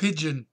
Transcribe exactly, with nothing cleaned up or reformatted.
pigeon.